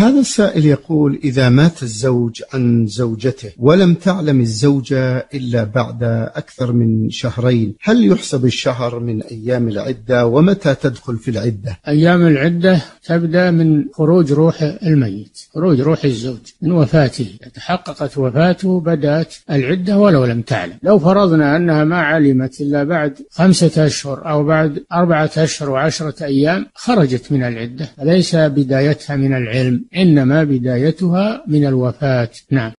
هذا السائل يقول: إذا مات الزوج عن زوجته ولم تعلم الزوجة إلا بعد أكثر من شهرين، هل يحسب الشهر من أيام العدة؟ ومتى تدخل في العدة؟ أيام العدة تبدأ من خروج روح الميت، خروج روح الزوج من وفاته. تحققت وفاته بدأت العدة ولو لم تعلم. لو فرضنا أنها ما علمت إلا بعد 5 أشهر أو بعد 4 أشهر و10 أيام خرجت من العدة، فليس بدايتها من العلم، إنما بدايتها من الوفاة. نعم.